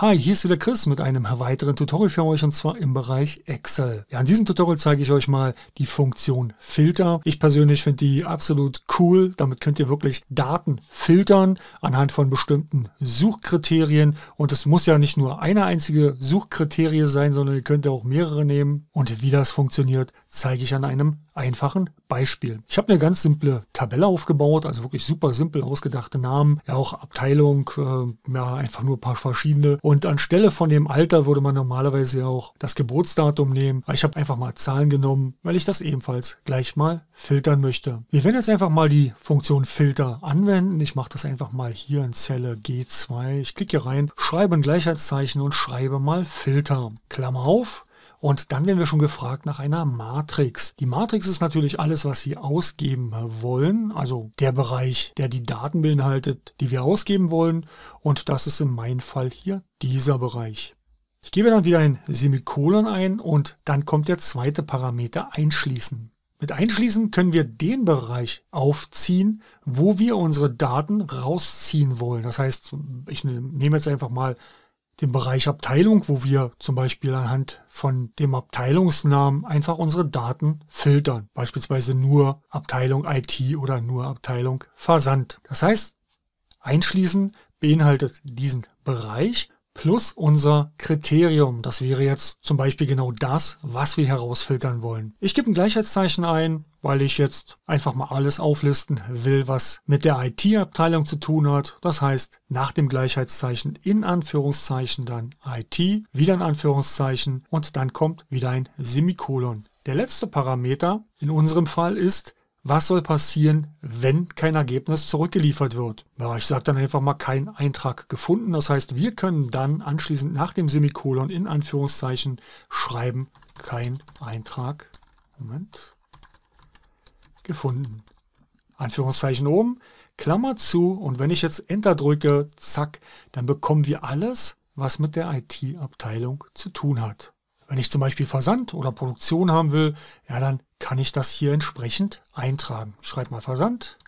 Hi, hier ist wieder Chris mit einem weiteren Tutorial für euch und zwar im Bereich Excel. Ja, in diesem Tutorial zeige ich euch mal die Funktion Filter. Ich persönlich finde die absolut cool. Damit könnt ihr wirklich Daten filtern anhand von bestimmten Suchkriterien. Und es muss ja nicht nur eine einzige Suchkriterie sein, sondern ihr könnt ja auch mehrere nehmen. Und wie das funktioniert, zeige ich an einem einfachen Beispiel. Ich habe eine ganz simple Tabelle aufgebaut, also wirklich super simpel ausgedachte Namen, ja auch Abteilung, ja einfach nur ein paar verschiedene. Und anstelle von dem Alter würde man normalerweise ja auch das Geburtsdatum nehmen. Ich habe einfach mal Zahlen genommen, weil ich das ebenfalls gleich mal filtern möchte. Wir werden jetzt einfach mal die Funktion Filter anwenden. Ich mache das einfach mal hier in Zelle G2. Ich klicke hier rein, schreibe ein Gleichheitszeichen und schreibe mal Filter. Klammer auf. Und dann werden wir schon gefragt nach einer Matrix. Die Matrix ist natürlich alles, was wir ausgeben wollen, also der Bereich, der die Daten beinhaltet, die wir ausgeben wollen. Und das ist in meinem Fall hier dieser Bereich. Ich gebe dann wieder ein Semikolon ein und dann kommt der zweite Parameter Einschließen. Mit Einschließen können wir den Bereich aufziehen, wo wir unsere Daten rausziehen wollen. Das heißt, ich nehme jetzt einfach mal den Bereich Abteilung, wo wir zum Beispiel anhand von dem Abteilungsnamen einfach unsere Daten filtern. Beispielsweise nur Abteilung IT oder nur Abteilung Versand. Das heißt, Einschließen beinhaltet diesen Bereich plus unser Kriterium. Das wäre jetzt zum Beispiel genau das, was wir herausfiltern wollen. Ich gebe ein Gleichheitszeichen ein, weil ich jetzt einfach mal alles auflisten will, was mit der IT-Abteilung zu tun hat. Das heißt, nach dem Gleichheitszeichen in Anführungszeichen dann IT, wieder in Anführungszeichen und dann kommt wieder ein Semikolon. Der letzte Parameter in unserem Fall ist, was soll passieren, wenn kein Ergebnis zurückgeliefert wird? Ja, ich sage dann einfach mal, kein Eintrag gefunden. Das heißt, wir können dann anschließend nach dem Semikolon in Anführungszeichen schreiben, kein Eintrag, Moment, gefunden. Anführungszeichen oben, Klammer zu und wenn ich jetzt Enter drücke, zack, dann bekommen wir alles, was mit der IT-Abteilung zu tun hat. Wenn ich zum Beispiel Versand oder Produktion haben will, ja, dann kann ich das hier entsprechend eintragen. Ich schreibe mal Versand,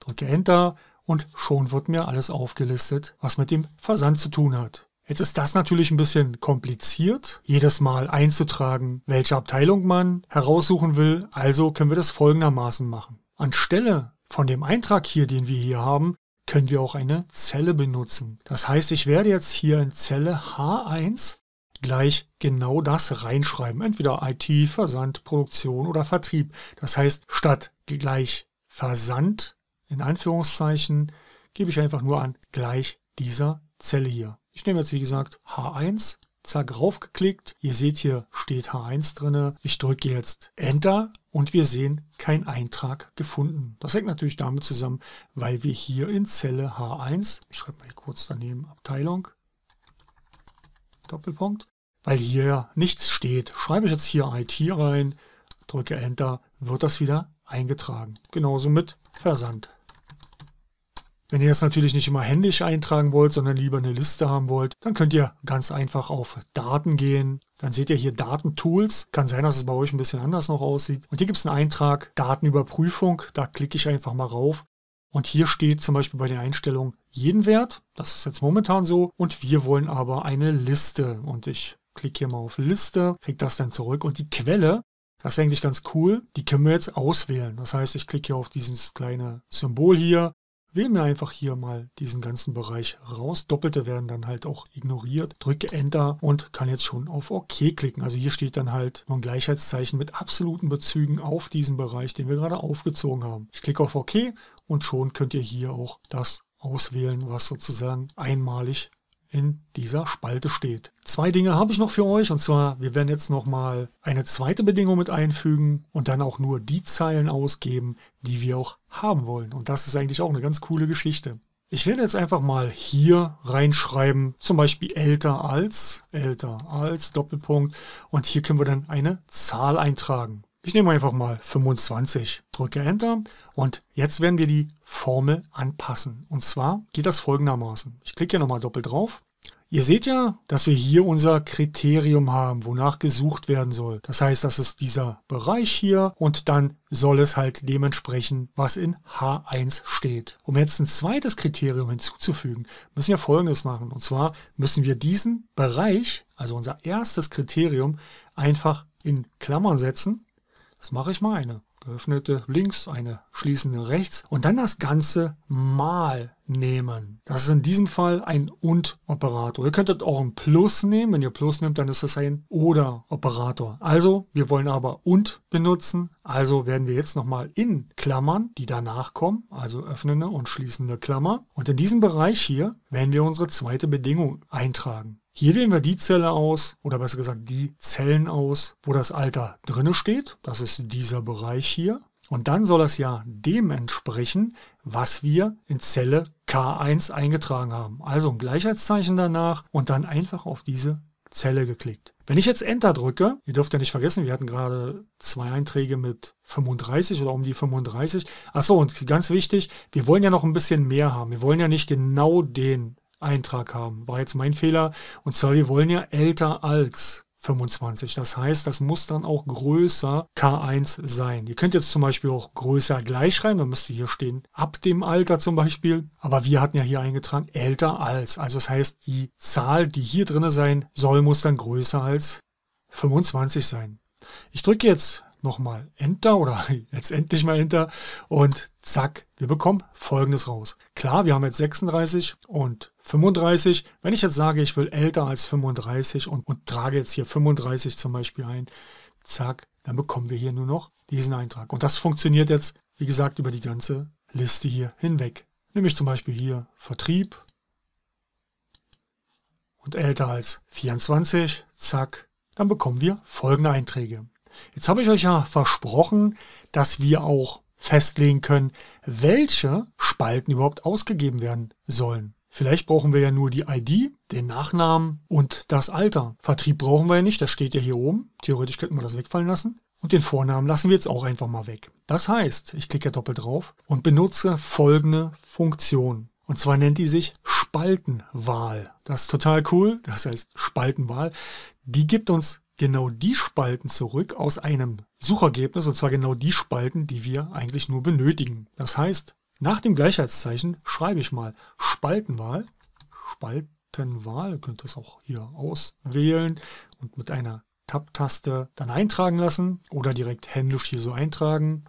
drücke Enter und schon wird mir alles aufgelistet, was mit dem Versand zu tun hat. Jetzt ist das natürlich ein bisschen kompliziert, jedes Mal einzutragen, welche Abteilung man heraussuchen will. Also können wir das folgendermaßen machen. Anstelle von dem Eintrag hier, den wir hier haben, können wir auch eine Zelle benutzen. Das heißt, ich werde jetzt hier in Zelle H1 gleich genau das reinschreiben. Entweder IT, Versand, Produktion oder Vertrieb. Das heißt, statt gleich Versand, in Anführungszeichen, gebe ich einfach nur an gleich dieser Zelle hier. Ich nehme jetzt, wie gesagt, H1, zack, raufgeklickt. Ihr seht, hier steht H1 drin. Ich drücke jetzt Enter und wir sehen, kein Eintrag gefunden. Das hängt natürlich damit zusammen, weil wir hier in Zelle H1, ich schreibe mal hier kurz daneben Abteilung, Doppelpunkt, weil hier nichts steht. Schreibe ich jetzt hier IT rein, drücke Enter, wird das wieder eingetragen. Genauso mit Versand. Wenn ihr das natürlich nicht immer händisch eintragen wollt, sondern lieber eine Liste haben wollt, dann könnt ihr ganz einfach auf Daten gehen. Dann seht ihr hier Datentools. Kann sein, dass es bei euch ein bisschen anders noch aussieht. Und hier gibt es einen Eintrag Datenüberprüfung. Da klicke ich einfach mal rauf. Und hier steht zum Beispiel bei der Einstellung jeden Wert. Das ist jetzt momentan so. Und wir wollen aber eine Liste. Und ich klicke hier mal auf Liste, kriege das dann zurück. Und die Quelle, das ist eigentlich ganz cool, die können wir jetzt auswählen. Das heißt, ich klicke hier auf dieses kleine Symbol hier. Wählen wir einfach hier mal diesen ganzen Bereich raus. Doppelte werden dann halt auch ignoriert. Drücke Enter und kann jetzt schon auf OK klicken. Also hier steht dann halt nur ein Gleichheitszeichen mit absoluten Bezügen auf diesen Bereich, den wir gerade aufgezogen haben. Ich klicke auf OK und schon könnt ihr hier auch das auswählen, was sozusagen einmalig in dieser Spalte steht. Zwei Dinge habe ich noch für euch und zwar, wir werden jetzt nochmal eine zweite Bedingung mit einfügen und dann auch nur die Zeilen ausgeben, die wir auch haben wollen. Und das ist eigentlich auch eine ganz coole Geschichte. Ich werde jetzt einfach mal hier reinschreiben, zum Beispiel älter als, Doppelpunkt. Und hier können wir dann eine Zahl eintragen. Ich nehme einfach mal 25, drücke Enter und jetzt werden wir die Formel anpassen. Und zwar geht das folgendermaßen. Ich klicke hier nochmal doppelt drauf. Ihr seht ja, dass wir hier unser Kriterium haben, wonach gesucht werden soll. Das heißt, das ist dieser Bereich hier und dann soll es halt dementsprechend, was in H1 steht. Um jetzt ein zweites Kriterium hinzuzufügen, müssen wir Folgendes machen. Und zwar müssen wir diesen Bereich, also unser erstes Kriterium, einfach in Klammern setzen. Das mache ich mal, eine geöffnete links, eine schließende rechts und dann das Ganze mal nehmen. Das ist in diesem Fall ein Und-Operator. Ihr könntet auch ein Plus nehmen. Wenn ihr Plus nehmt, dann ist das ein Oder-Operator. Also, wir wollen aber Und benutzen. Also werden wir jetzt nochmal in Klammern, die danach kommen, also öffnende und schließende Klammer. Und in diesem Bereich hier werden wir unsere zweite Bedingung eintragen. Hier wählen wir die Zelle aus, oder besser gesagt die Zellen aus, wo das Alter drinne steht. Das ist dieser Bereich hier. Und dann soll das ja dem entsprechen, was wir in Zelle K1 eingetragen haben. Also ein Gleichheitszeichen danach und dann einfach auf diese Zelle geklickt. Wenn ich jetzt Enter drücke, ihr dürft ja nicht vergessen, wir hatten gerade zwei Einträge mit 35 oder um die 35. Achso, und ganz wichtig, wir wollen ja noch ein bisschen mehr haben. Wir wollen ja nicht genau den Eintrag haben. War jetzt mein Fehler. Und zwar, wir wollen ja älter als 25. Das heißt, das muss dann auch größer K1 sein. Ihr könnt jetzt zum Beispiel auch größer gleich schreiben. Dann müsste hier stehen, ab dem Alter zum Beispiel. Aber wir hatten ja hier eingetragen, älter als. Also das heißt, die Zahl, die hier drin sein soll, muss dann größer als 25 sein. Ich drücke jetzt nochmal Enter oder jetzt endlich mal Enter und zack, wir bekommen Folgendes raus. Klar, wir haben jetzt 36 und 35. Wenn ich jetzt sage, ich will älter als 35 und trage jetzt hier 35 zum Beispiel ein, zack, dann bekommen wir hier nur noch diesen Eintrag. Und das funktioniert jetzt, wie gesagt, über die ganze Liste hier hinweg. Nämlich zum Beispiel hier Vertrieb und älter als 24, zack, dann bekommen wir folgende Einträge. Jetzt habe ich euch ja versprochen, dass wir auch festlegen können, welche Spalten überhaupt ausgegeben werden sollen. Vielleicht brauchen wir ja nur die ID, den Nachnamen und das Alter. Vertrieb brauchen wir ja nicht, das steht ja hier oben. Theoretisch könnten wir das wegfallen lassen. Und den Vornamen lassen wir jetzt auch einfach mal weg. Das heißt, ich klicke doppelt drauf und benutze folgende Funktion. Und zwar nennt die sich Spaltenwahl. Das ist total cool, das heißt Spaltenwahl. Die gibt uns genau die Spalten zurück aus einem Suchergebnis, und zwar genau die Spalten, die wir eigentlich nur benötigen. Das heißt, nach dem Gleichheitszeichen schreibe ich mal Spaltenwahl. Spaltenwahl, ihr könnt das auch hier auswählen und mit einer Tab-Taste dann eintragen lassen oder direkt händisch hier so eintragen.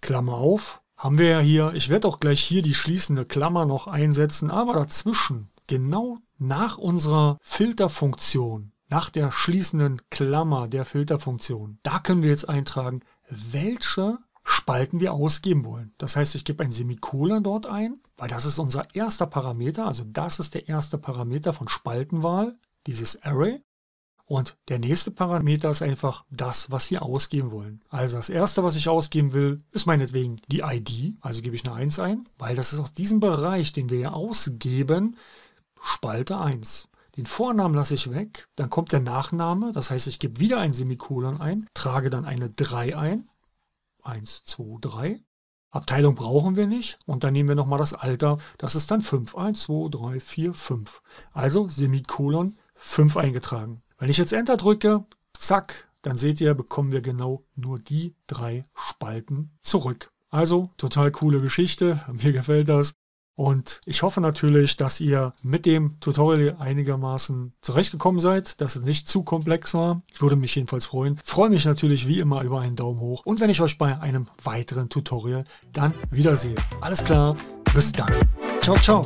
Klammer auf, haben wir ja hier, ich werde auch gleich hier die schließende Klammer noch einsetzen, aber dazwischen, genau nach unserer Filterfunktion, nach der schließenden Klammer der Filterfunktion, da können wir jetzt eintragen, welche Spalten wir ausgeben wollen. Das heißt, ich gebe ein Semikolon dort ein, weil das ist unser erster Parameter, also das ist der erste Parameter von Spaltenwahl, dieses Array. Und der nächste Parameter ist einfach das, was wir ausgeben wollen. Also das erste, was ich ausgeben will, ist meinetwegen die ID, also gebe ich eine 1 ein, weil das ist aus diesem Bereich, den wir ja ausgeben, Spalte 1. Den Vornamen lasse ich weg, dann kommt der Nachname, das heißt, ich gebe wieder ein Semikolon ein, trage dann eine 3 ein, 1, 2, 3. Abteilung brauchen wir nicht und dann nehmen wir nochmal das Alter, das ist dann 5, 1, 2, 3, 4, 5. Also Semikolon 5 eingetragen. Wenn ich jetzt Enter drücke, zack, dann seht ihr, bekommen wir genau nur die 3 Spalten zurück. Also total coole Geschichte, mir gefällt das. Und ich hoffe natürlich, dass ihr mit dem Tutorial einigermaßen zurechtgekommen seid, dass es nicht zu komplex war. Ich würde mich jedenfalls freuen. Freue mich natürlich wie immer über einen Daumen hoch. Und wenn ich euch bei einem weiteren Tutorial dann wiedersehe. Alles klar, bis dann. Ciao, ciao.